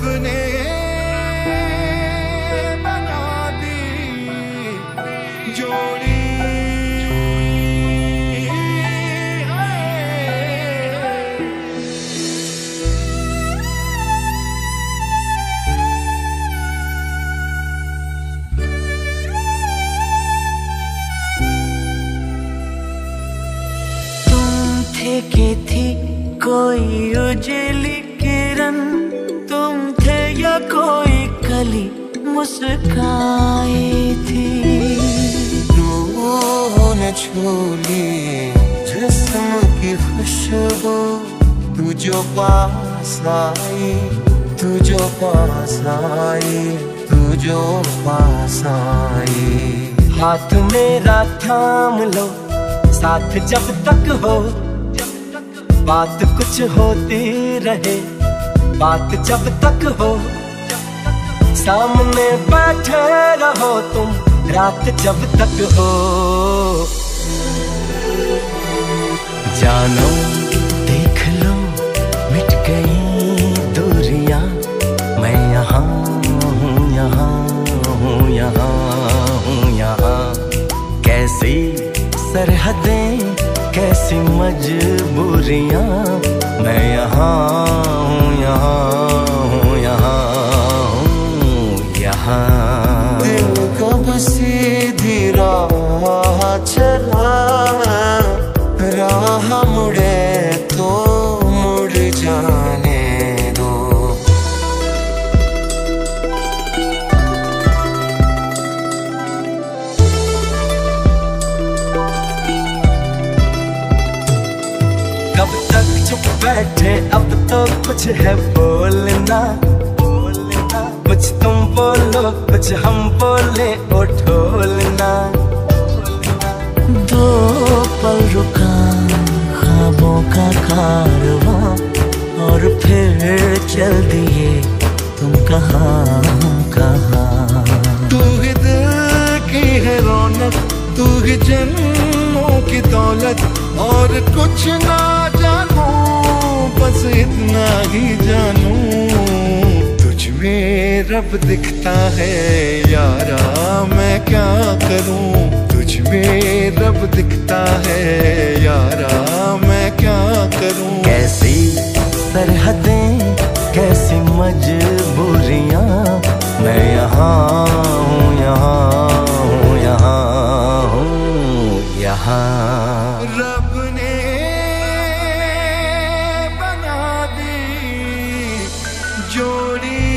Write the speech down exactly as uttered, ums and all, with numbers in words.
अपने बना दी जोड़ी। की थी कोई उजली किरण, तुम थे या कोई कली मुस्काई थी। रूह न छूली जिस्म की खुशबू, तू जो पास आई, तू जो पास आई, तू जो पास आई। हाथ मेरा थाम लो, साथ जब तक हो, बात कुछ होती रहे, बात जब तक हो, सामने बैठे रहो तुम, रात जब तक हो। जानो देख लो मिट गई दूरियां, मैं यहाँ हूँ, यहाँ हूँ, यहाँ हूँ, यहाँ। कैसी सरहदें, कैसी मजबूरियां, मैं यहाँ हूँ, यहाँ हूँ, यहाँ हूँ, यहाँ। दिल कब सीधी राह चला, राह मुड़े तो मुड़ जाने। कब तक चुप बैठे, अब तो कुछ है बोलना, बोलना। कुछ तुम बोलो, कुछ हम बोले, ओ ढोलना। दो पल रुका ख्वाबों का कारवां, और फिर चल दिए तुम कहाँ कहाँ। तू ही दिल की है रौनक, तू ही जन्मों की दौलत, और कुछ ना जानूं, बस इतना ही जानूं, तुझ में रब दिखता है यारा, मैं क्या करूं। तुझ में रब दिखता है यारा, मैं क्या करूं। कैसी सरहदें, कैसी मजबूरियां, मैं यहाँ हूँ, यहाँ हूँ, यहाँ हूँ, यहाँ। रब ने बना दी जोड़ी।